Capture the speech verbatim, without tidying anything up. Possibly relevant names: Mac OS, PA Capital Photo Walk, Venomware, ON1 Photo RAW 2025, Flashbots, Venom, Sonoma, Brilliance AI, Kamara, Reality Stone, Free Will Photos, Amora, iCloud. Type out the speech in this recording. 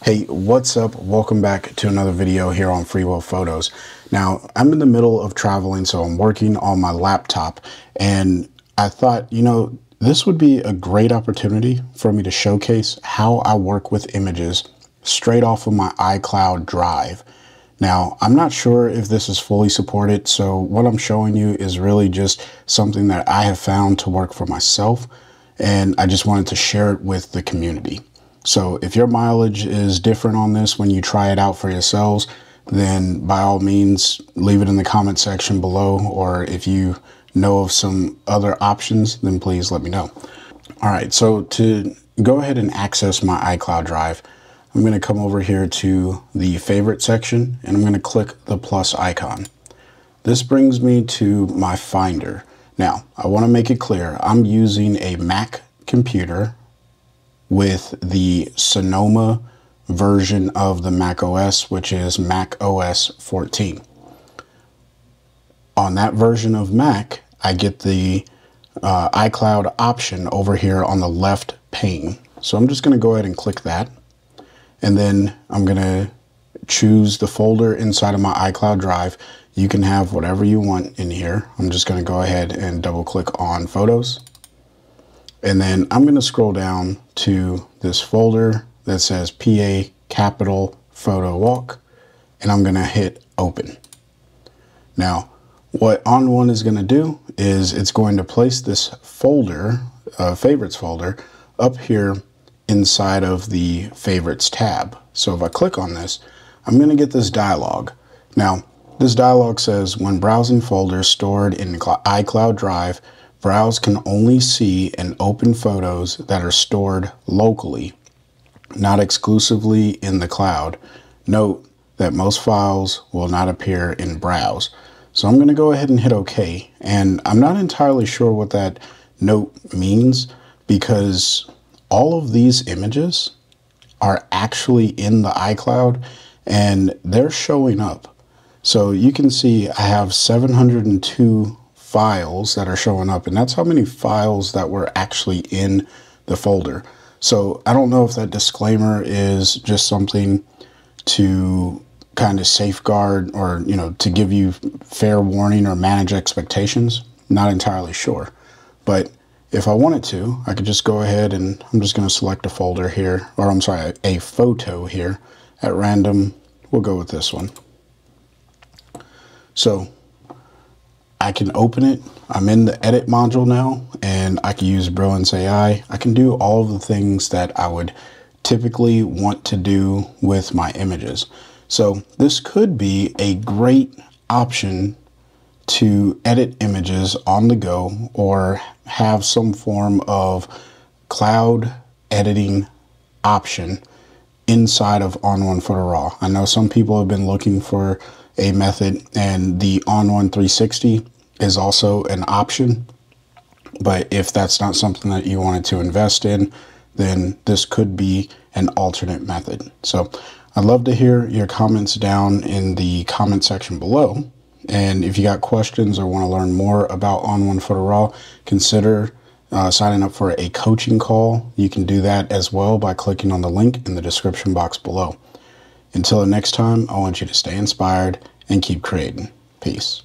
Hey, what's up? Welcome back to another video here on Free Will Photos. Now, I'm in the middle of traveling, so I'm working on my laptop, and I thought, you know, this would be a great opportunity for me to showcase how I work with images straight off of my iCloud drive. Now, I'm not sure if this is fully supported, so what I'm showing you is really just something that I have found to work for myself, and I just wanted to share it with the community. So if your mileage is different on this when you try it out for yourselves, then by all means, leave it in the comment section below, or if you know of some other options, then please let me know. All right, so to go ahead and access my iCloud drive, I'm gonna come over here to the favorite section and I'm gonna click the plus icon. This brings me to my Finder. Now, I wanna make it clear, I'm using a Mac computer with the Sonoma version of the Mac O S, which is Mac O S fourteen. On that version of Mac, I get the uh, iCloud option over here on the left pane. So I'm just gonna go ahead and click that. And then I'm gonna choose the folder inside of my iCloud drive. You can have whatever you want in here. I'm just gonna go ahead and double click on Photos. And then I'm gonna scroll down to this folder that says P A Capital Photo Walk, and I'm gonna hit open. Now, what O N one is gonna do is it's going to place this folder, uh, favorites folder, up here inside of the favorites tab. So if I click on this, I'm gonna get this dialog. Now, this dialog says, when browsing folders stored in iCloud Drive, browse can only see and open photos that are stored locally, not exclusively in the cloud. Note that most files will not appear in browse. So I'm going to go ahead and hit OK. And I'm not entirely sure what that note means, because all of these images are actually in the iCloud and they're showing up. So you can see I have seven hundred two files that are showing up, and that's how many files that were actually in the folder. So I don't know if that disclaimer is just something to kind of safeguard, or, you know, to give you fair warning or manage expectations. Not entirely sure, but if I wanted to, I could just go ahead and I'm just going to select a folder here, or I'm sorry, a photo here at random. We'll go with this one. So I can open it. I'm in the edit module now, and I can use Brilliance A I. I can do all of the things that I would typically want to do with my images. So this could be a great option to edit images on the go, or have some form of cloud editing option inside of O N one Photo RAW. I know some people have been looking for a method, and the O N one three sixty is also an option, but if that's not something that you wanted to invest in, then this could be an alternate method. So I'd love to hear your comments down in the comment section below, and if you got questions or want to learn more about O N one Photo RAW, consider uh, signing up for a coaching call. You can do that as well by clicking on the link in the description box below. Until next time, I want you to stay inspired and keep creating. Peace.